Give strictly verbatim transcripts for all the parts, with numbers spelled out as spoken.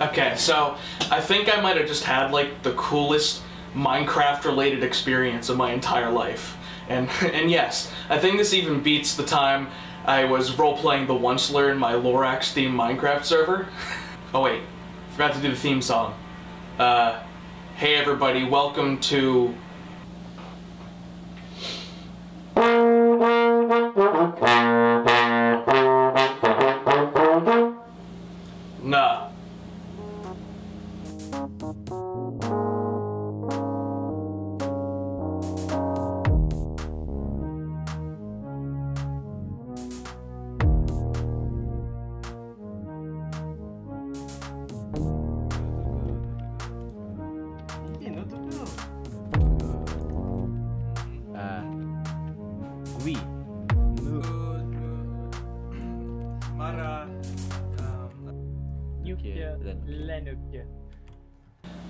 Okay, so I think I might have just had like the coolest Minecraft related experience of my entire life. And and yes, I think this even beats the time I was role-playing the Onceler in my Lorax themed Minecraft server. Oh wait, forgot to do the theme song. Uh, hey everybody, welcome to... Nah.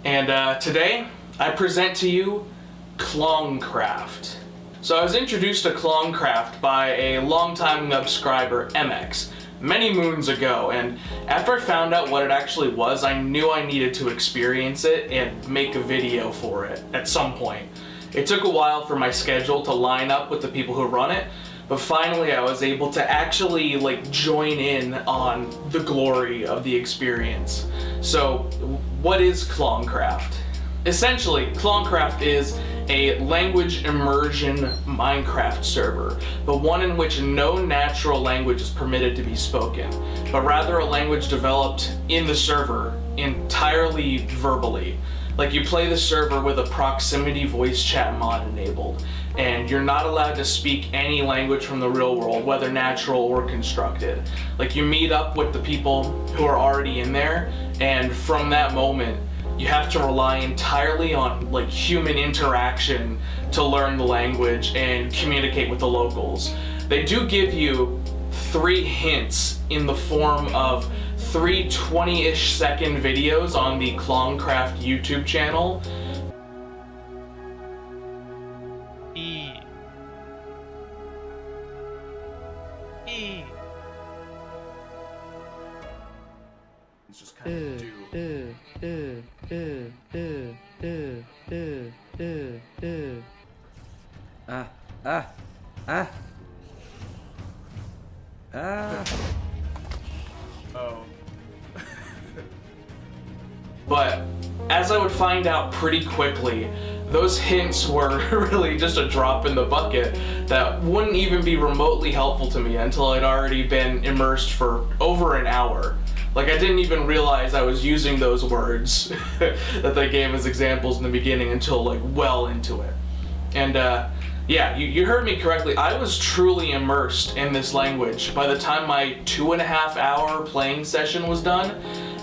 And uh, today I present to you Clongcraft. So I was introduced to Clongcraft by a longtime subscriber, M X, many moons ago, and after I found out what it actually was, I knew I needed to experience it and make a video for it at some point. It took a while for my schedule to line up with the people who run it, but finally I was able to actually like join in on the glory of the experience. So what is Clongcraft? Essentially, Clongcraft is a language immersion Minecraft server, but one in which no natural language is permitted to be spoken, but rather a language developed in the server entirely verbally. Like, you play the server with a proximity voice chat mod enabled, and you're not allowed to speak any language from the real world, whether natural or constructed. Like, you meet up with the people who are already in there, and from that moment, you have to rely entirely on like human interaction to learn the language and communicate with the locals. They do give you three hints in the form of three twenty-ish second videos on the Clongcraft YouTube channel. E. E. It's just kind of do. Uh, uh, uh, uh, uh, uh, uh. Ah, ah, ah. Ah. Oh. But as I would find out pretty quickly, those hints were really just a drop in the bucket that wouldn't even be remotely helpful to me until I'd already been immersed for over an hour. Like, I didn't even realize I was using those words that they gave as examples in the beginning until like well into it. And uh, yeah, you, you heard me correctly. I was truly immersed in this language by the time my two and a half hour playing session was done.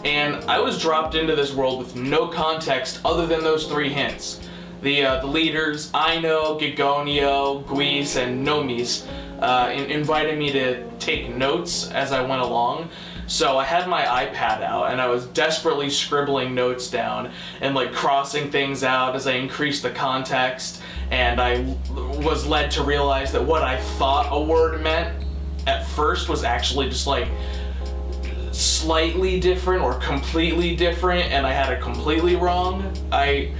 And I was dropped into this world with no context other than those three hints. The, uh, the leaders, Aino, Gigonyo, Guise, and Nomis, uh, in invited me to take notes as I went along. So I had my iPad out and I was desperately scribbling notes down and like crossing things out as I increased the context, and I was led to realize that what I thought a word meant at first was actually just like slightly different or completely different, and I had it completely wrong. I,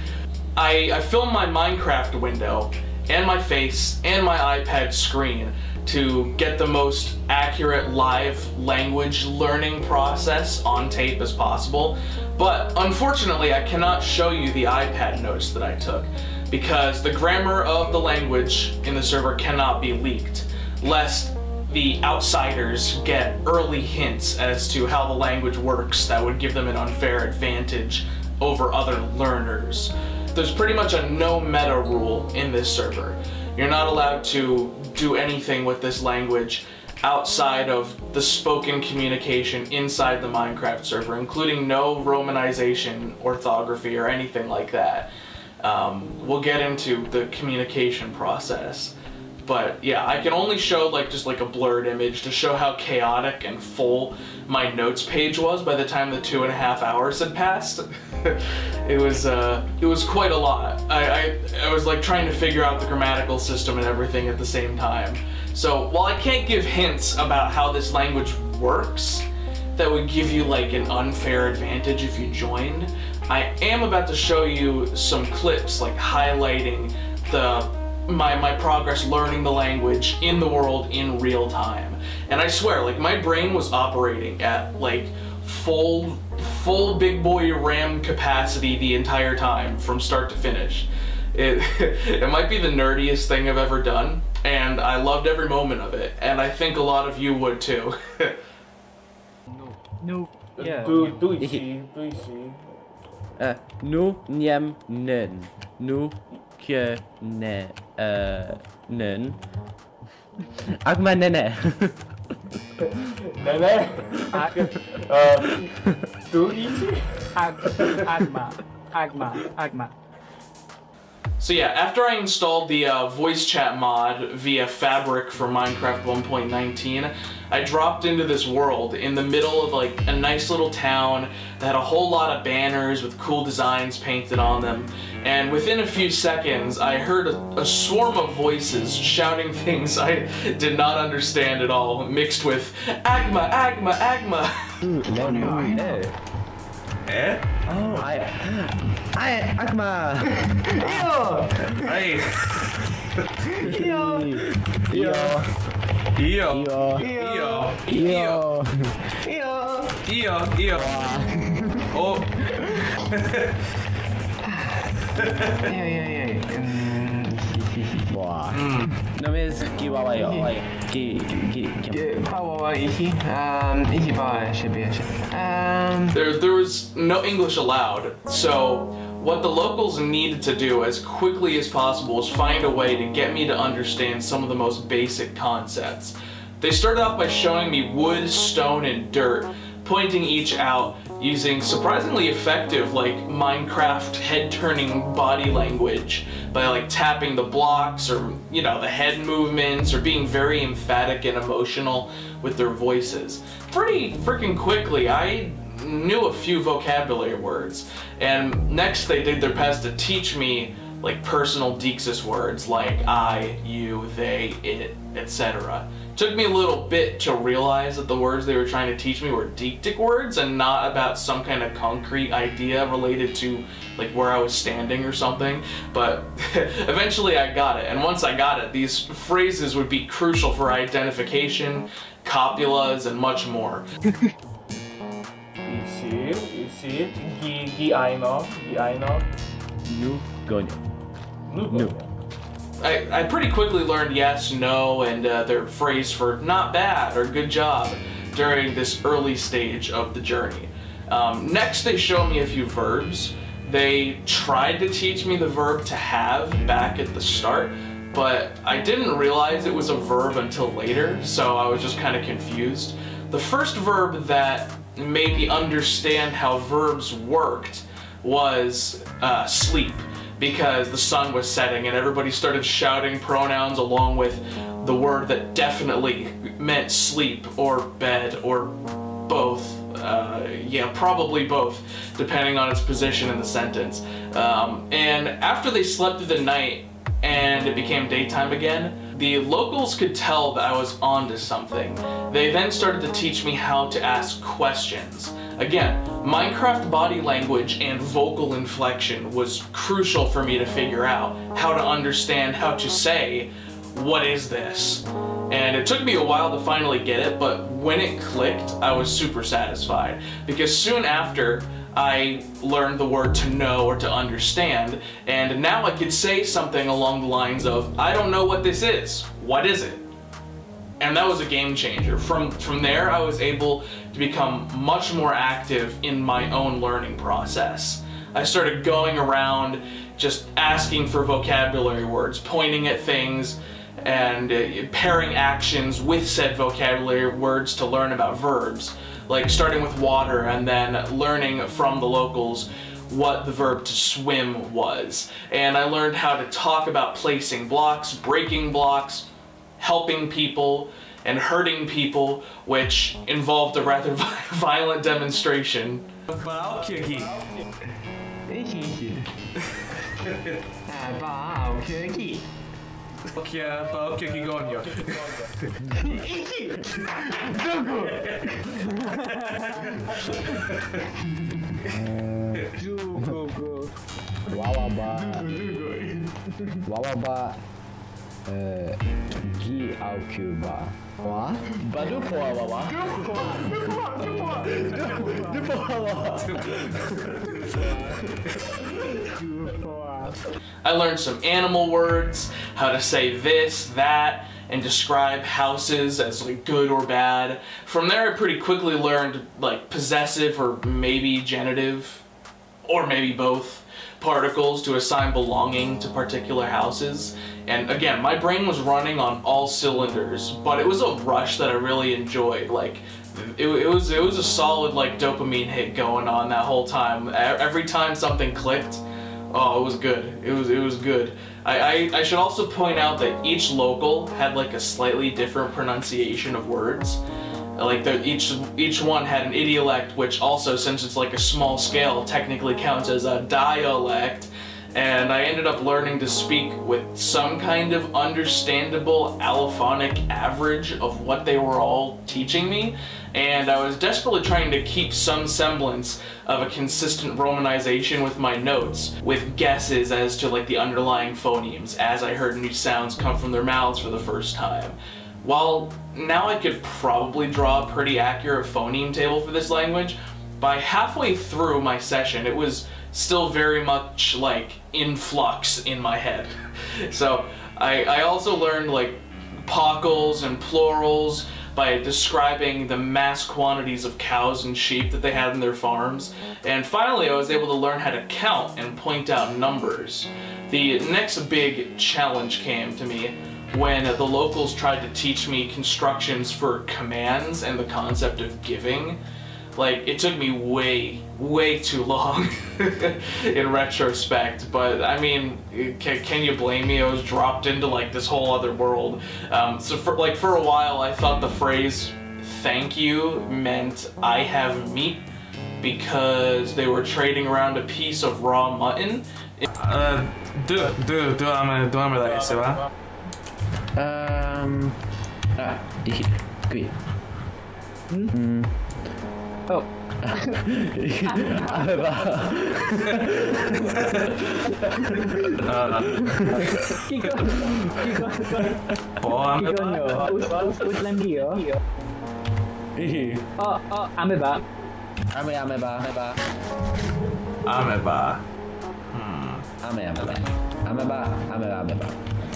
I, I filmed my Minecraft window and my face and my iPad screen to get the most accurate live language learning process on tape as possible. But unfortunately, I cannot show you the iPad notes that I took because the grammar of the language in the server cannot be leaked, lest the outsiders get early hints as to how the language works that would give them an unfair advantage over other learners. There's pretty much a no meta rule in this server. You're not allowed to do anything with this language outside of the spoken communication inside the Minecraft server, including no romanization, orthography, or anything like that. Um, we'll get into the communication process. But yeah, I can only show like just like a blurred image to show how chaotic and full my notes page was by the time the two and a half hours had passed. It was uh, it was quite a lot. I, I I was like trying to figure out the grammatical system and everything at the same time. So while I can't give hints about how this language works, that would give you like an unfair advantage if you joined. I am about to show you some clips like highlighting the my, my progress learning the language in the world in real time. And I swear, like, my brain was operating at like full full big boy RAM capacity the entire time from start to finish. It, it might be the nerdiest thing I've ever done, and I loved every moment of it, and I think a lot of you would too. No. No. Yeah. Do, do you see? Do you see? Uh, no, nyam, nen. No, ke, ne, uh, nen. Agma nene. Nene? Ag. Uh, do you see? Ag. Agma. Agma. Agma. So yeah, after I installed the uh, voice chat mod via Fabric for Minecraft one point nineteen, I dropped into this world in the middle of like a nice little town that had a whole lot of banners with cool designs painted on them. And within a few seconds, I heard a, a swarm of voices shouting things I did not understand at all, mixed with Agma, Agma, Agma. Ooh, no, no, no. Eh? Oh, I... I... Agma! Yo! Hey! Yo! Yo! Yo! Yo! Yo! Yo! Yo! Yo! Oh! Hey, hey, hey! Wow. Nomis, Kiwawa, yo. Ki... Ki... Ki... Kawawa, Ichi. Um... Ichibawa, should be, should be. Um, there, there was no English allowed, so what the locals needed to do as quickly as possible was find a way to get me to understand some of the most basic concepts. They started off by showing me wood, stone, and dirt, pointing each out using surprisingly effective, like, Minecraft head-turning body language by, like, tapping the blocks or, you know, the head movements or being very emphatic and emotional with their voices. Pretty freaking quickly, I knew a few vocabulary words, and next they did their best to teach me, like, personal Dixis words like I, you, they, it, et cetera. Took me a little bit to realize that the words they were trying to teach me were deictic words and not about some kind of concrete idea related to like where I was standing or something, but eventually I got it, and once I got it, these phrases would be crucial for identification, copulas, and much more. You see, you see, Gi, Gi Aino, Gi Aino. Nu, Gonyo. Nu, Gonyo. I, I pretty quickly learned yes, no, and uh, their phrase for not bad or good job during this early stage of the journey. Um, next, they showed me a few verbs. They tried to teach me the verb to have back at the start, but I didn't realize it was a verb until later, so I was just kind of confused. The first verb that made me understand how verbs worked was uh, sleep, because the sun was setting and everybody started shouting pronouns along with the word that definitely meant sleep or bed or both. Uh, yeah, probably both, depending on its position in the sentence. Um, and after they slept through the night and it became daytime again, the locals could tell that I was onto something. They then started to teach me how to ask questions. Again, Minecraft body language and vocal inflection was crucial for me to figure out how to understand how to say, what is this? And it took me a while to finally get it, but when it clicked, I was super satisfied, because soon after, I learned the word to know or to understand, and now I could say something along the lines of, I don't know what this is, what is it? And that was a game changer. From, from there, I was able to become much more active in my own learning process. I started going around just asking for vocabulary words, pointing at things, and uh, pairing actions with said vocabulary words to learn about verbs. Like starting with water and then learning from the locals what the verb to swim was. And I learned how to talk about placing blocks, breaking blocks, helping people, and hurting people, which involved a rather violent demonstration. Opcja, to opcja Gigonyo. Dugu! Dugu! Wałaba! Wałaba! Gi Aukuba. Wa? Baduku Wałaba! Duku! Duku! Duku! Duku! I learned some animal words, how to say this, that, and describe houses as like good or bad. From there I pretty quickly learned like possessive or maybe genitive, or maybe both, particles to assign belonging to particular houses. And again, my brain was running on all cylinders, but it was a rush that I really enjoyed. Like, It, it was it was a solid like dopamine hit going on that whole time. Every time something clicked, oh, it was good. It was it was good. I, I I should also point out that each local had like a slightly different pronunciation of words. Like the, each each one had an idiolect, which also, since it's like a small scale, technically counts as a dialect. And I ended up learning to speak with some kind of understandable allophonic average of what they were all teaching me, and I was desperately trying to keep some semblance of a consistent romanization with my notes, with guesses as to like the underlying phonemes as I heard new sounds come from their mouths for the first time. While now I could probably draw a pretty accurate phoneme table for this language, by halfway through my session it was still very much like in flux in my head. So I, I also learned like pockles and plurals by describing the mass quantities of cows and sheep that they had in their farms. And finally I was able to learn how to count and point out numbers. The next big challenge came to me when the locals tried to teach me constructions for commands and the concept of giving. Like, it took me way, way too long in retrospect, but I mean, can, can you blame me? I was dropped into like this whole other world. Um, so for, like for a while I thought the phrase thank you meant I have meat because they were trading around a piece of raw mutton. Uh, do, do, do, I'm gonna like say what? Um, ah, good. Hmm. Oh. Oh, ameba. Ame ameba. Ameba. Ameba. Hmm. Ame ameba. Ameba. Ameba. Ameba.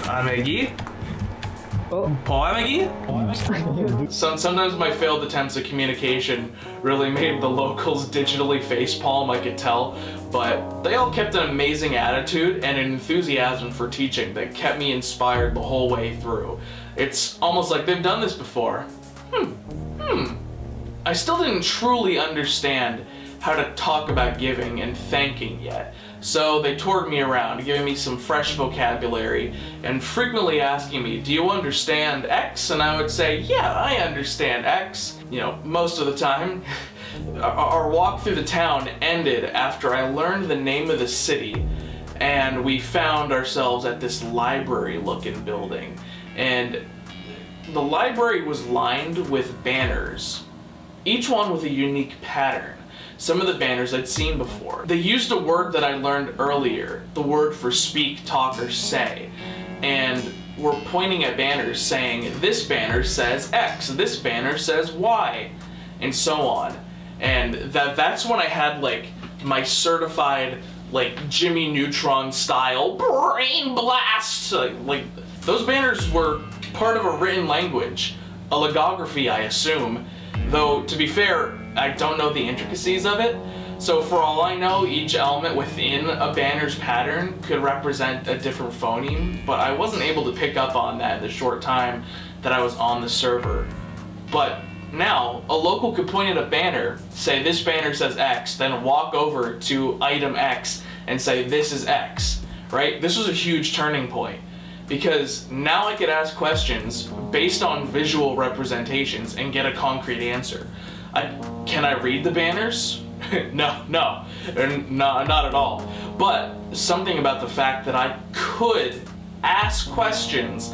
Amegi? Oh. Sometimes my failed attempts at communication really made the locals digitally facepalm, I could tell, but they all kept an amazing attitude and an enthusiasm for teaching that kept me inspired the whole way through. It's almost like they've done this before. Hmm. Hmm. I still didn't truly understand how to talk about giving and thanking yet. So they toured me around, giving me some fresh vocabulary and frequently asking me, do you understand X? And I would say, yeah, I understand X, you know, most of the time. Our walk through the town ended after I learned the name of the city, and we found ourselves at this library-looking building. And the library was lined with banners, each one with a unique pattern. Some of the banners I'd seen before. They used a word that I learned earlier, the word for speak, talk, or say, and were pointing at banners saying, this banner says X, this banner says Y, and so on. And that that's when I had like my certified like Jimmy Neutron style brain blast. Like, like those banners were part of a written language, a logography, I assume, though to be fair, I don't know the intricacies of it, so for all I know, each element within a banner's pattern could represent a different phoneme, but I wasn't able to pick up on that in the short time that I was on the server. But now, a local could point at a banner, say this banner says X, then walk over to item X and say this is X, right? This was a huge turning point, because now I could ask questions based on visual representations and get a concrete answer. I, can I read the banners? no, no, no, not at all. But something about the fact that I could ask questions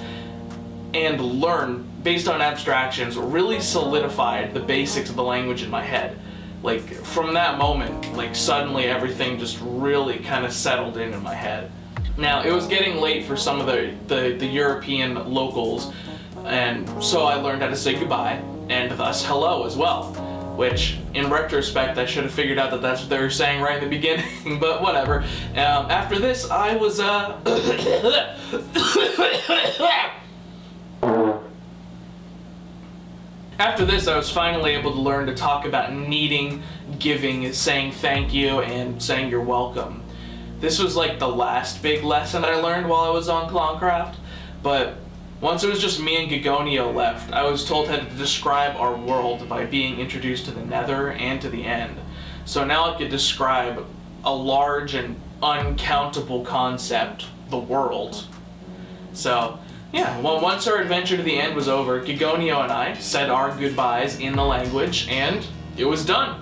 and learn based on abstractions really solidified the basics of the language in my head. Like, from that moment, like, suddenly everything just really kind of settled in in my head. Now, it was getting late for some of the, the, the European locals, and so I learned how to say goodbye, and thus hello as well. Which, in retrospect, I should have figured out that that's what they were saying right in the beginning, but whatever. Um, after this, I was, uh... after this, I was finally able to learn to talk about needing, giving, saying thank you, and saying you're welcome. This was like the last big lesson I learned while I was on Clongcraft, but once it was just me and Gigonyo left, I was told how to describe our world by being introduced to the nether and to the end. So now I could describe a large and uncountable concept, the world. So, yeah, well, once our adventure to the end was over, Gigonyo and I said our goodbyes in the language, and it was done.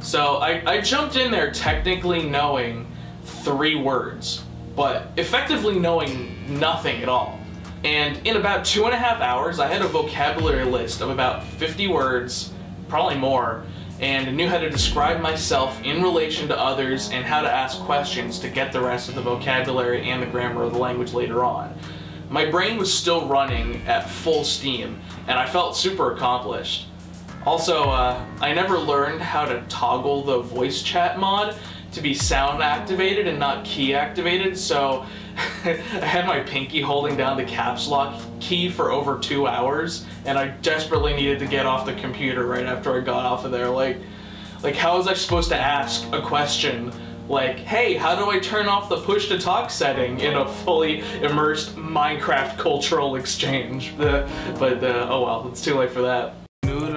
So I, I jumped in there technically knowing three words, but effectively knowing nothing at all. And in about two and a half hours, I had a vocabulary list of about fifty words, probably more, and knew how to describe myself in relation to others and how to ask questions to get the rest of the vocabulary and the grammar of the language later on. My brain was still running at full steam, and I felt super accomplished. Also, uh, I never learned how to toggle the voice chat mod to be sound activated and not key activated, so I had my pinky holding down the caps lock key for over two hours, and I desperately needed to get off the computer right after I got off of there. Like, like how was I supposed to ask a question like, hey, how do I turn off the push-to-talk setting in a fully immersed Minecraft cultural exchange? Uh, but, uh, oh well, it's too late for that. Welche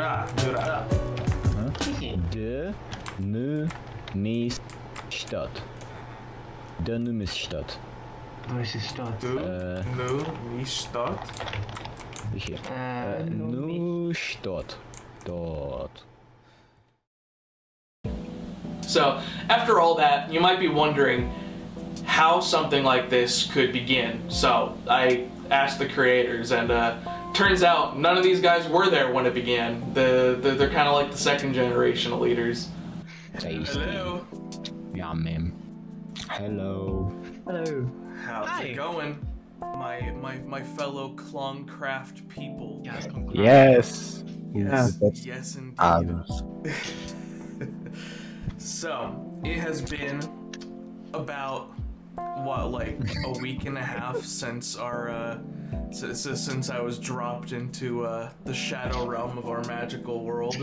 Stadt? Äh, Nomis-Stadt? Welche? Äh, Nomis-Stadt. Dort. So, after all that, you might be wondering how something like this could begin. So, I asked the creators, and uh, turns out none of these guys were there when it began. The, the they're kind of like the second generation of leaders. Hello. Yeah, man. Hello. Hello. How's Hi. it going, my my my fellow Clongcraft people? Yes. Yes. Yes. Yes. yes indeed. Um. So it has been about what, like a week and a half since our uh, since since I was dropped into uh, the shadow realm of our magical world.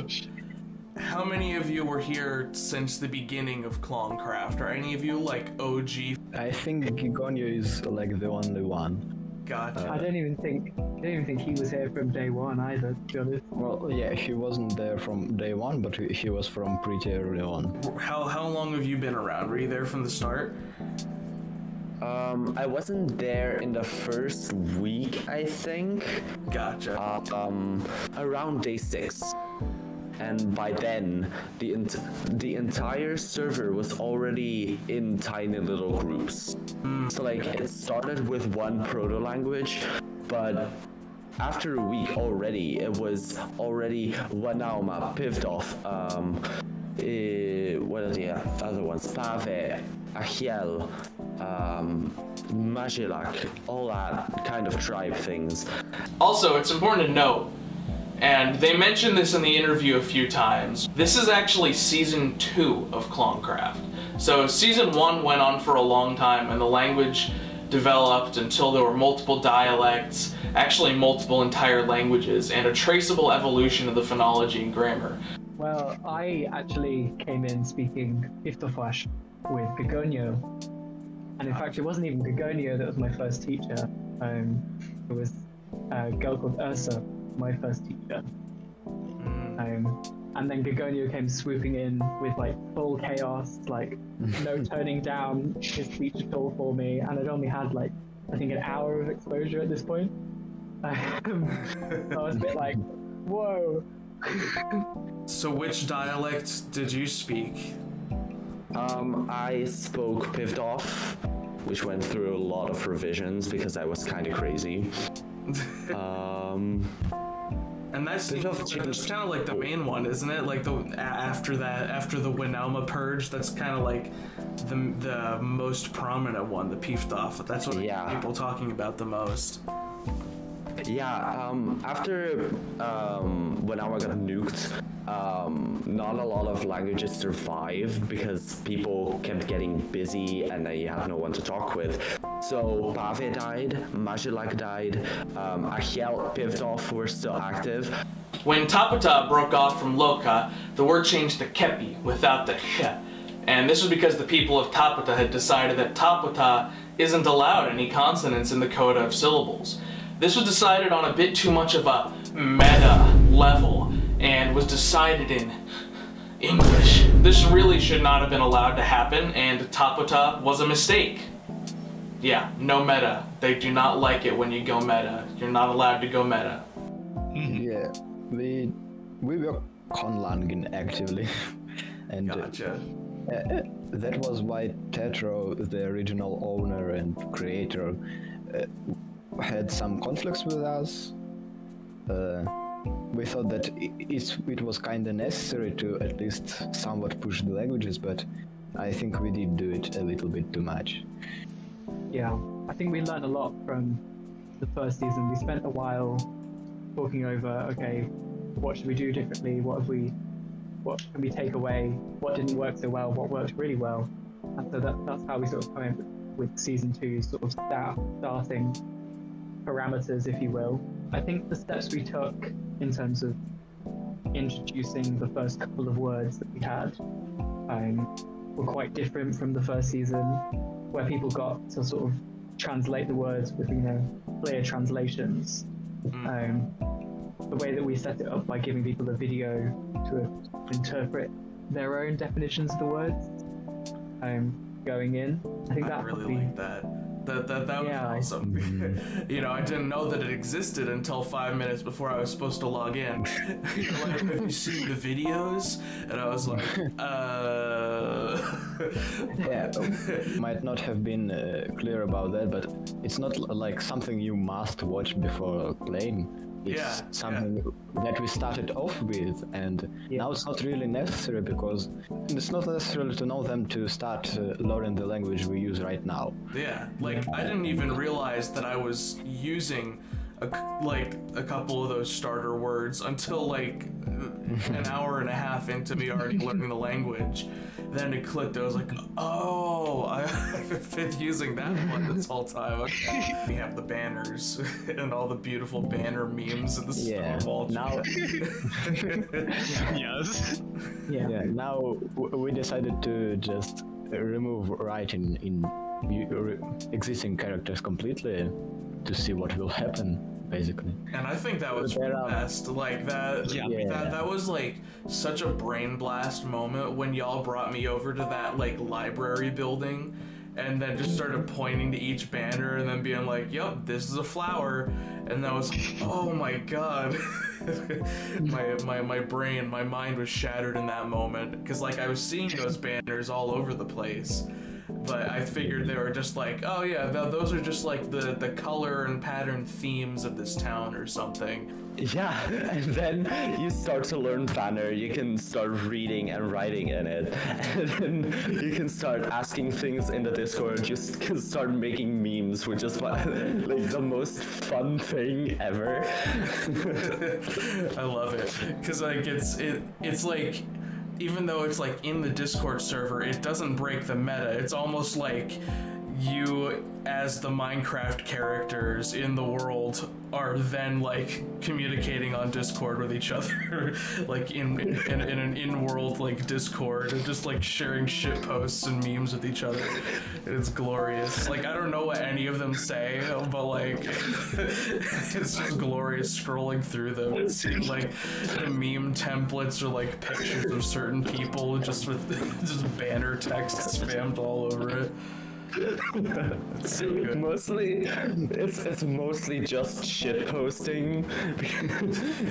How many of you were here since the beginning of Clongcraft? Are any of you like O G? I think Gigonyo is like the only one. Gotcha. Uh, I don't even think I don't even think he was here from day one either, to be honest. Well, yeah, he wasn't there from day one, but he was from pretty early on. How how long have you been around? Were you there from the start? Um, I wasn't there in the first week, I think. Gotcha. Uh, um, around day six. And by then, the ent the entire server was already in tiny little groups. So like, it started with one proto-language, but after a week already, it was already Wanauma, Pivdorf, um, uh, what are the other ones? Paveh, Achiel, um, Majulak, all that kind of tribe things. Also, it's important to note, and they mentioned this in the interview a few times, this is actually season two of Clongcraft. So season one went on for a long time, and the language developed until there were multiple dialects, actually multiple entire languages, and a traceable evolution of the phonology and grammar. Well, I actually came in speaking Iftofash with Gigonyo. And in fact, it wasn't even Gigonyo that was my first teacher. Um, it was a girl called Ursa, my first teacher. Um, and then Gigonyo came swooping in with like full chaos, like no turning down his speech at all for me, and I'd only had like I think an hour of exposure at this point. Um, so I was a bit like, whoa. So which dialect did you speak? Um, I spoke Pivdorf. which went through a lot of revisions because I was kind of crazy. um, and that's the, that's kind of like the main one, isn't it? Like the after that, after the Wanauma purge, that's kind of like the the most prominent one, the Peef Duff. That's what yeah. people talking about the most. Yeah, um, after um, Wanauma got nuked, um, not a lot of languages survived because people kept getting busy and then you have no one to talk with. So Paveh died, Majulak died, um, Achiel, Pivdorf were still active. When Tapota broke off from Loka, the word changed to Kepi without the ch, and this was because the people of Tapota had decided that Tapota isn't allowed any consonants in the coda of syllables. This was decided on a bit too much of a meta level and was decided in English. This really should not have been allowed to happen, and Tapota was a mistake. Yeah, no meta. They do not like it when you go meta. You're not allowed to go meta. Yeah, we we were conlanging actively. And gotcha. Uh, uh, that was why Tetro, the original owner and creator, uh, had some conflicts with us. Uh, we thought that it, it was kind of necessary to at least somewhat push the languages, but I think we did do it a little bit too much. Yeah, I think we learned a lot from the first season. We spent a while talking over, okay, what should we do differently? What have we, what can we take away? What didn't work so well? What worked really well? And so that, that's how we sort of came with season two, sort of start, starting parameters, if you will. I think the steps we took in terms of introducing the first couple of words that we had um, were quite different from the first season, where people got to sort of translate the words with, you know, clear translations. Um, the way that we set it up by giving people a video to interpret their own definitions of the words um, going in. I think I that really like that. That, that, that was yeah. awesome. You know, I didn't know that it existed until five minutes before I was supposed to log in. Like, have you seen the videos? And I was like, uh... yeah, might not have been uh, clear about that, but it's not like something you must watch before playing. It's yeah, something yeah. that we started off with, and yeah. now it's not really necessary, because it's not necessary to know them to start uh, learning the language we use right now. Yeah, like I didn't even realize that I was using a, like a couple of those starter words until like an hour and a half into me already learning the language. Then it clicked. I was like, oh, I've been using that one this whole time. Okay. We have the banners and all the beautiful banner memes and the yeah. snowball. Now, yes. Yeah. yeah. Now we decided to just remove writing in existing characters completely to see what will happen, basically. And I think that was the best. Like that, yeah. that, that was like such a brain blast moment when y'all brought me over to that like library building, and then just started pointing to each banner and then being like, "Yep, this is a flower," and that was, oh my god, my my my brain, my mind was shattered in that moment, because like I was seeing those banners all over the place. But I figured they were just like, oh yeah, th those are just like the, the color and pattern themes of this town or something. Yeah, and then you start to learn Fanner, you can start reading and writing in it, and then you can start asking things in the Discord, you can start making memes, which is like the most fun thing ever. I love it, because like it's, it, it's like... even though it's like in the Discord server, it doesn't break the meta. It's almost like you, as the Minecraft characters in the world, are then like communicating on Discord with each other, like in in, in, in an in-world like Discord, and just like sharing shit posts and memes with each other. It's glorious. Like I don't know what any of them say, but like it's just glorious scrolling through them. It seems like the meme templates are like pictures of certain people just with just banner text spammed all over it. So good. Mostly, it's it's mostly just shit posting.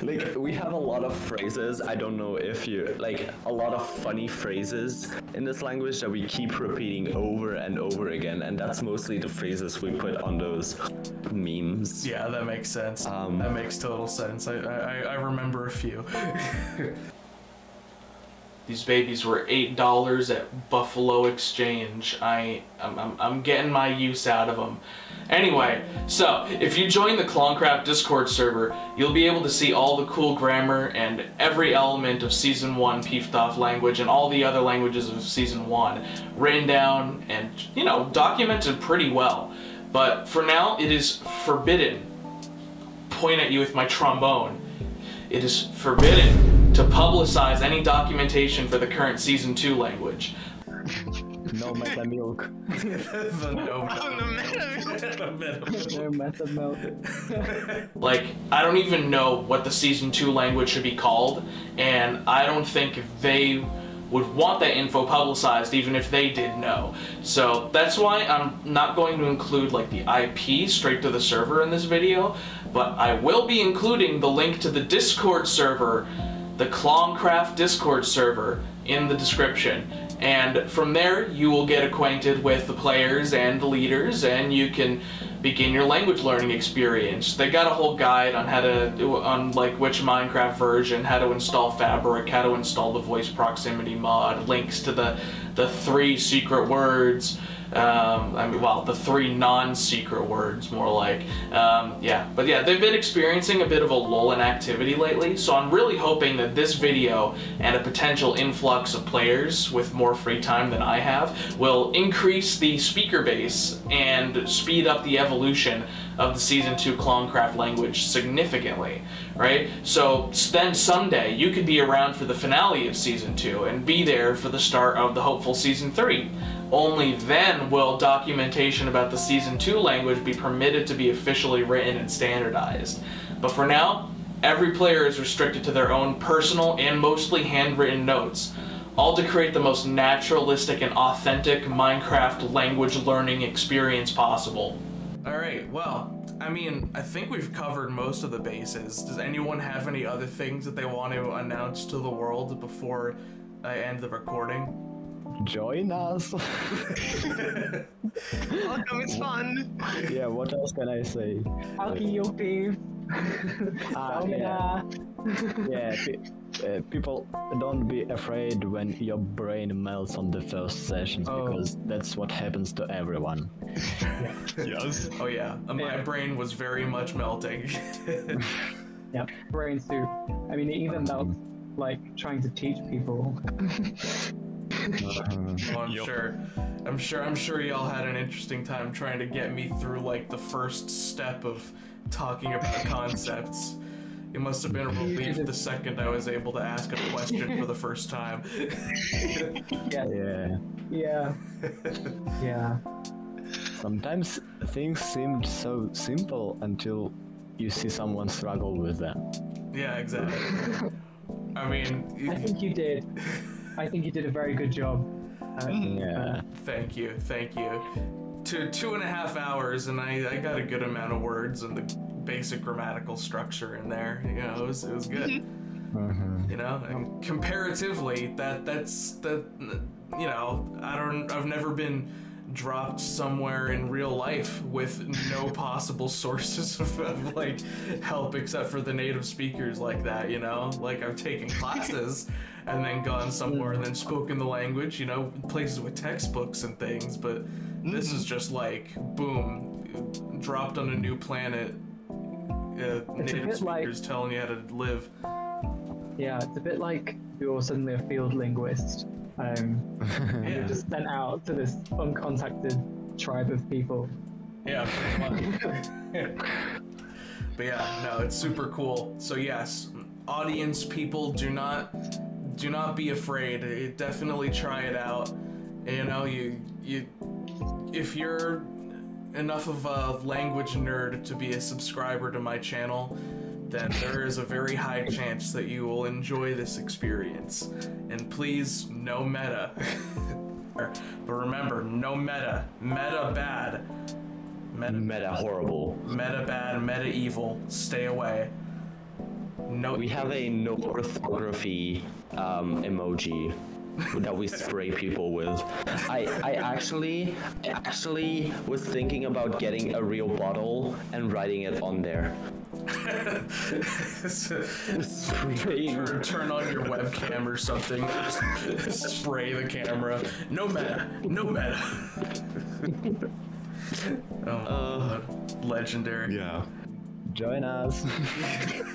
Like, we have a lot of phrases. I don't know if you like a lot of funny phrases in this language that we keep repeating over and over again, and that's mostly the phrases we put on those memes. Yeah, that makes sense. Um, that makes total sense. I I, I remember a few. These babies were eight dollars at Buffalo Exchange. I, I'm, I'm, I'm getting my use out of them. Anyway, so if you join the Clongcraft Discord server, you'll be able to see all the cool grammar and every element of Season One Peef Duff language and all the other languages of Season One written down and, you know, documented pretty well. But for now, it is forbidden. Point at you with my trombone. It is forbidden to publicize any documentation for the current season two language. No meta milk. The no meta milk. Like, I don't even know what the season two language should be called, and I don't think they would want that info publicized even if they did know. So that's why I'm not going to include like the I P straight to the server in this video, but I will be including the link to the Discord server, the Clongcraft Discord server, in the description, and from there you will get acquainted with the players and the leaders, and you can begin your language learning experience. They got a whole guide on how to, on like which Minecraft version, how to install Fabric, how to install the voice proximity mod, links to the the three secret words. Um, I mean, well, the three non-secret words, more like. Um, yeah, but yeah, they've been experiencing a bit of a lull in activity lately, so I'm really hoping that this video and a potential influx of players with more free time than I have will increase the speaker base and speed up the evolution of the Season two Clongcraft language significantly, right? So then someday you could be around for the finale of Season two and be there for the start of the hopeful Season three. Only then will documentation about the Season two language be permitted to be officially written and standardized. But for now, every player is restricted to their own personal and mostly handwritten notes, all to create the most naturalistic and authentic Minecraft language learning experience possible. Alright, well, I mean, I think we've covered most of the bases. Does anyone have any other things that they want to announce to the world before I end the recording? Join us. Welcome, it's fun. Yeah, what else can I say? Akiyopi. Ah, yeah. Yeah, uh, people, don't be afraid when your brain melts on the first sessions, oh, because that's what happens to everyone. Yes. Oh yeah, my yeah. brain was very much melting. Yeah, brains too. I mean, even though, like, trying to teach people. Oh, I'm yep. sure. I'm sure. I'm sure y'all had an interesting time trying to get me through like the first step of talking about concepts. It must have been a relief the second I was able to ask a question for the first time. Yeah. Yeah. Yeah. Yeah. Sometimes things seemed so simple until you see someone struggle with them. Yeah, exactly. I mean, I think you did. I think you did a very good job. Uh, yeah. Thank you, thank you. To two and a half hours, and I, I got a good amount of words and the basic grammatical structure in there. You know, it was, it was good. Mm-hmm. You know, and comparatively, that that's that. You know, I don't. I've never been dropped somewhere in real life with no possible sources of, of like help except for the native speakers like that, you know? Like, I've taken classes and then gone somewhere and then spoken the language, you know, places with textbooks and things, but this is just like, boom, dropped on a new planet, uh, native speakers like... telling you how to live. Yeah, it's a bit like you're suddenly a field linguist. Um, yeah. You're just sent out to this uncontacted tribe of people. Yeah, pretty much. But yeah, no, it's super cool. So yes, audience people, do not, do not be afraid. It, definitely try it out. You know, you, you, if you're enough of a language nerd to be a subscriber to my channel, then there is a very high chance that you will enjoy this experience. And please, no meta. But remember, no meta. Meta bad. Meta, meta horrible. Meta bad, meta evil. Stay away. No. We have a no orthography um, emoji that we spray people with. I, I actually I actually was thinking about getting a real bottle and writing it on there. Turn, turn on your webcam or something. Just spray the camera. No meta. No meta. Oh, uh, legendary. Yeah. Join us. If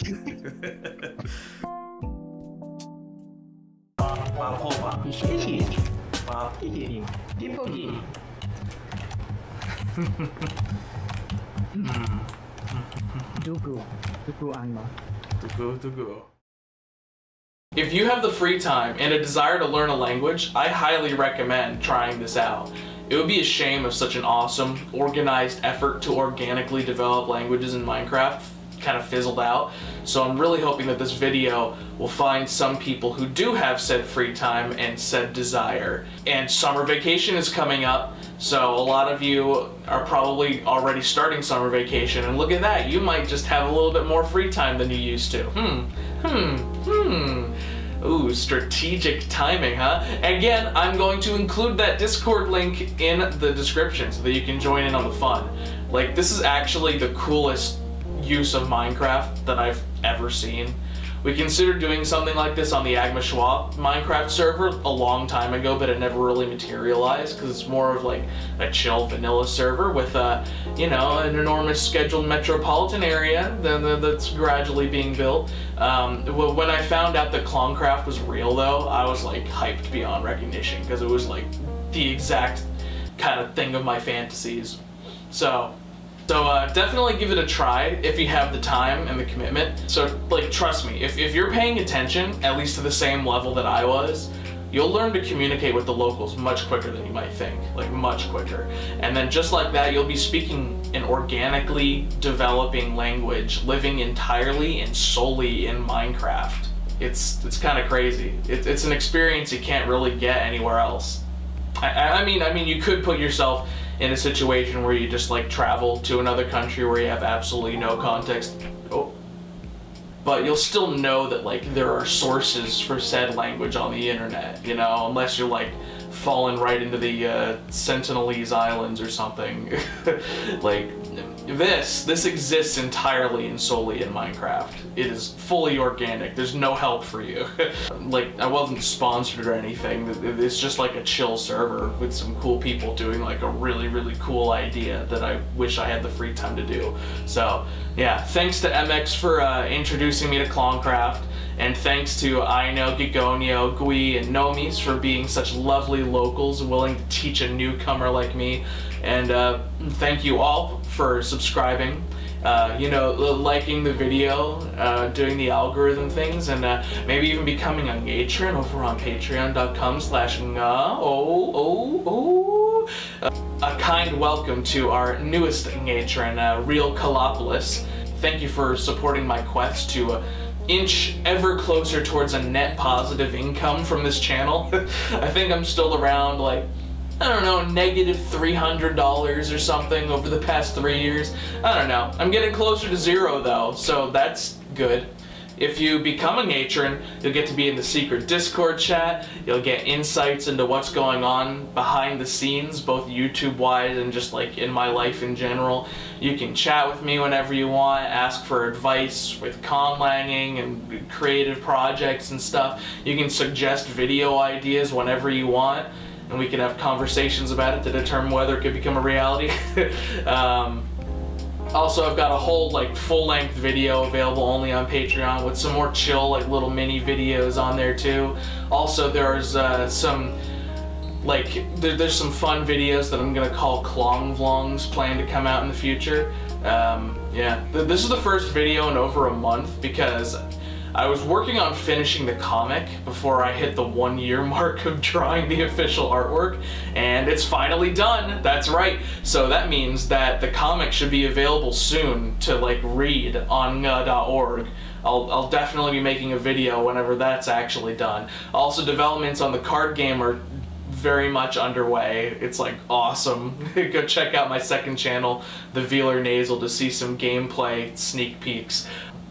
you have the free time and a desire to learn a language, I highly recommend trying this out. It would be a shame if such an awesome, organized effort to organically develop languages in Minecraft kind of fizzled out, so I'm really hoping that this video will find some people who do have said free time and said desire. And summer vacation is coming up, so a lot of you are probably already starting summer vacation, and look at that, you might just have a little bit more free time than you used to. Hmm, hmm, hmm. Ooh, strategic timing, huh? Again, I'm going to include that Discord link in the description so that you can join in on the fun. Like, this is actually the coolest use of Minecraft that I've ever seen. We considered doing something like this on the Agma Schwa Minecraft server a long time ago, but it never really materialized because it's more of like a chill vanilla server with a, you know, an enormous scheduled metropolitan area that's gradually being built. Um, when I found out that Clongcraft was real though, I was like hyped beyond recognition because it was like the exact kind of thing of my fantasies. So. So uh, definitely give it a try if you have the time and the commitment. So like, trust me, if, if you're paying attention, at least to the same level that I was, you'll learn to communicate with the locals much quicker than you might think, like much quicker. And then just like that, you'll be speaking an organically developing language, living entirely and solely in Minecraft. It's, it's kind of crazy. It, it's an experience you can't really get anywhere else. I, I mean, I mean, you could put yourself in a situation where you just like travel to another country where you have absolutely no context, oh. But you'll still know that like there are sources for said language on the internet, you know, unless you're like falling right into the uh, Sentinelese islands or something. Like this, this exists entirely and solely in Minecraft. It is fully organic. There's no help for you. Like I wasn't sponsored or anything. It's just like a chill server with some cool people doing like a really, really cool idea that I wish I had the free time to do. So yeah, thanks to M X for uh, introducing me to Clongcraft, and thanks to Aino, Gigonyo, Guise, and Nomis for being such lovely locals willing to teach a newcomer like me. And uh, thank you all for subscribing, uh, you know, liking the video, uh, doing the algorithm things, and uh, maybe even becoming a ŋatron over on patreon dot com slash ngah oh oh oh. A kind welcome to our newest ŋatron, uh, Real Kalopolis. Thank you for supporting my quest to uh, inch ever closer towards a net positive income from this channel. I think I'm still around like, I don't know, negative three hundred dollars or something over the past three years. I don't know. I'm getting closer to zero though, so that's good. If you become a ŋatron, you'll get to be in the secret Discord chat, you'll get insights into what's going on behind the scenes, both YouTube-wise and just like in my life in general. You can chat with me whenever you want, ask for advice with conlanging and creative projects and stuff. You can suggest video ideas whenever you want, and we can have conversations about it to determine whether it could become a reality. um, Also, I've got a whole like full-length video available only on Patreon with some more chill like little mini videos on there too. Also, there's uh, some like there, there's some fun videos that I'm gonna call Clong Vlogs planned to come out in the future. Um, yeah, this is the first video in over a month because I was working on finishing the comic before I hit the one year mark of drawing the official artwork, and it's finally done. That's right. So that means that the comic should be available soon to like read on nguh dot org. I'll, I'll definitely be making a video whenever that's actually done. Also, developments on the card game are very much underway. It's like awesome. Go check out my second channel, The Velar Nasal, to see some gameplay sneak peeks.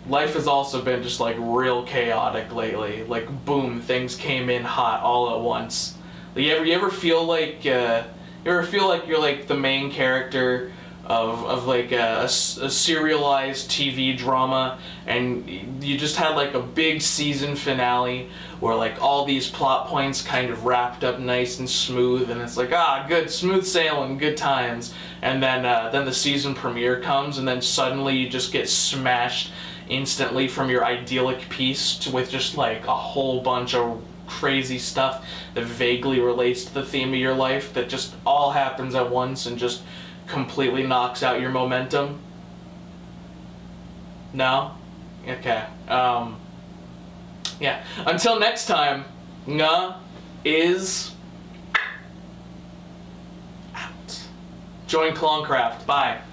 Life has also been just like real chaotic lately. Like boom, things came in hot all at once. Like, you ever you ever feel like uh, you ever feel like you're like the main character of of like a, a serialized T V drama, and you just had like a big season finale where like all these plot points kind of wrapped up nice and smooth, and it's like, ah, good, smooth sailing, good times. And then uh, then the season premiere comes, and then suddenly you just get smashed instantly from your idyllic piece to with just like a whole bunch of crazy stuff that vaguely relates to the theme of your life that just all happens at once and just completely knocks out your momentum. No? Okay. Um, yeah. Until next time, Nguh is out. Join Clongcraft. Bye.